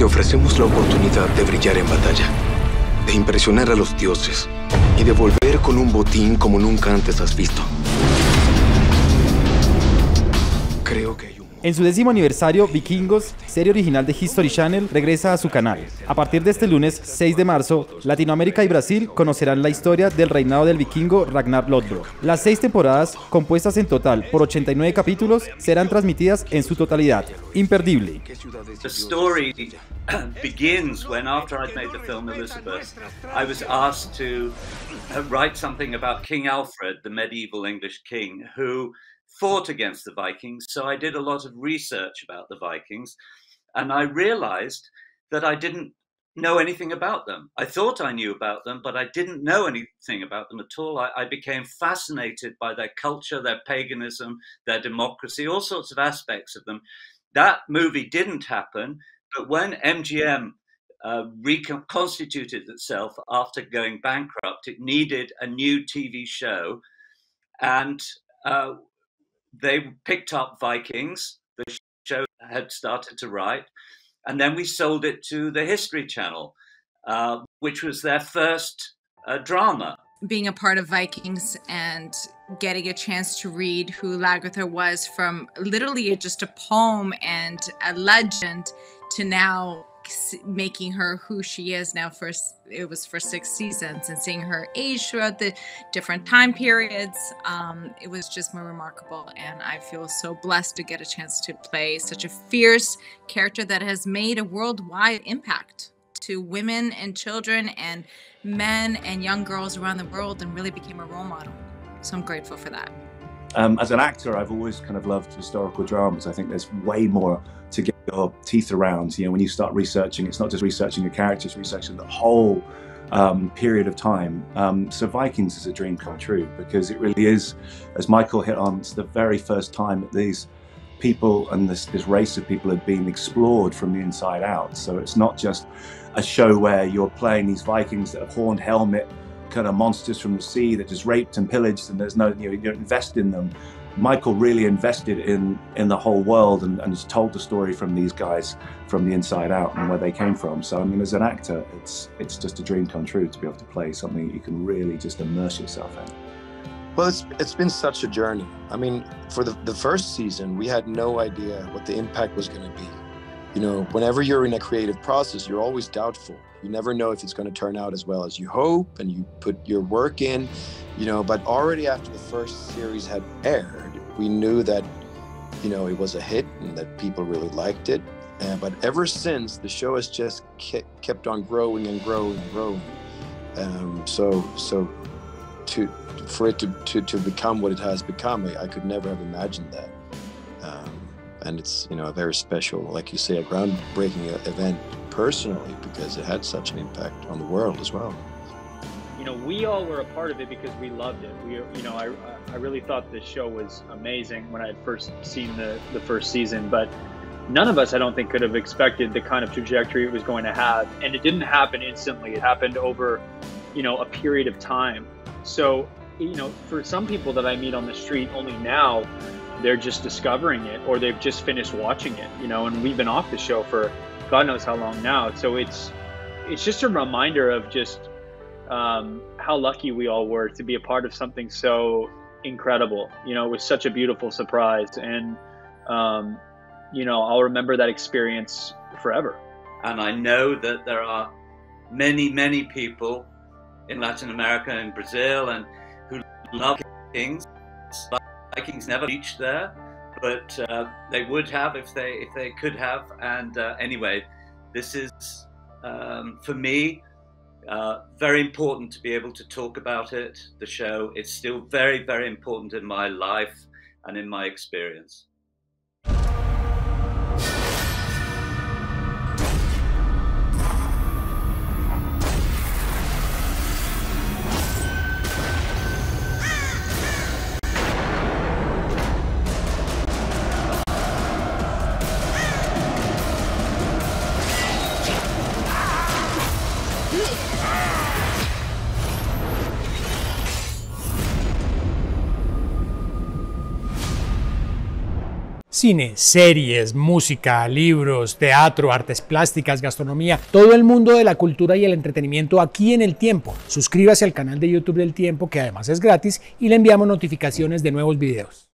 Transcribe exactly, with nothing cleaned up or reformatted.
te ofrecemos la oportunidad de brillar en batalla, de impresionar a los dioses y de volver con un botín como nunca antes has visto. Creo que hay un... En su décimo aniversario, Vikingos, serie original de History Channel, regresa a su canal. A partir de este lunes seis de marzo, Latinoamérica y Brasil conocerán la historia del reinado del vikingo Ragnar Lodbrok. Las seis temporadas, compuestas en total por ochenta y nueve capítulos, serán transmitidas en su totalidad. Imperdible. The story begins when, after I'd made the film Elizabeth, I was asked to write something about King Alfred, the medieval English king, who fought against the Vikings, so I did a lot of research about the Vikings, and I realized that I didn't know anything about them. I thought I knew about them, but I didn't know anything about them at all. I, I became fascinated by their culture, their paganism, their democracy, all sorts of aspects of them. That movie didn't happen, but when M G M uh, reconstituted itself after going bankrupt, it needed a new T V show, and uh, they picked up Vikings, the show had started to write, and then we sold it to the History Channel, uh, which was their first uh, drama. Being a part of Vikings and getting a chance to read who Lagertha was, from literally just a poem and a legend to now making her who she is now, for it was for six seasons, and seeing her age throughout the different time periods, um, it was just more remarkable, and I feel so blessed to get a chance to play such a fierce character that has made a worldwide impact to women and children and men and young girls around the world, and really became a role model. So I'm grateful for that. Um, as an actor, I've always kind of loved historical dramas. I think there's way more to get your teeth around. You know, when you start researching, it's not just researching your character, it's researching the whole um, period of time. Um, so Vikings is a dream come true, because it really is, as Michael hit on, it's the very first time that these people and this, this race of people have been explored from the inside out. So it's not just a show where you're playing these Vikings that have horned helmet, kind of monsters from the sea that just raped and pillaged, and there's no, you know, you don't invest in them. Michael really invested in in the whole world and, and told the story from these guys from the inside out and where they came from. So I mean, as an actor, it's it's just a dream come true to be able to play something that you can really just immerse yourself in. Well, it's it's been such a journey. I mean, for the, the first season, we had no idea what the impact was going to be. You know, whenever you're in a creative process, you're always doubtful. You never know if it's going to turn out as well as you hope, and you put your work in, you know, but already after the first series had aired, we knew that, you know, it was a hit and that people really liked it. Uh, but ever since, the show has just kept, kept on growing and growing and growing. Um, so so to for it to, to, to become what it has become, I, I could never have imagined that. Um, And it's, you know, a very special, like you say, a groundbreaking event personally, because it had such an impact on the world as well. You know, we all were a part of it because we loved it. We, you know, I, I really thought this show was amazing when I had first seen the, the first season, but none of us, I don't think, could have expected the kind of trajectory it was going to have. And it didn't happen instantly. It happened over, you know, a period of time. So, you know, for some people that I meet on the street only now, they're just discovering it, or they've just finished watching it, you know, and we've been off the show for God knows how long now. So it's it's just a reminder of just um, how lucky we all were to be a part of something so incredible. You know, it was such a beautiful surprise. And, um, you know, I'll remember that experience forever. And I know that there are many, many people in Latin America and Brazil and who love things. Vikings never reached there, but uh, they would have if they if they could have. And uh, anyway, this is um, for me uh, very important to be able to talk about it. The show is still very, very important in my life and in my experience. Cine, series, música, libros, teatro, artes plásticas, gastronomía, todo el mundo de la cultura y el entretenimiento aquí en El Tiempo. Suscríbase al canal de YouTube del Tiempo, que además es gratis, y le enviamos notificaciones de nuevos videos.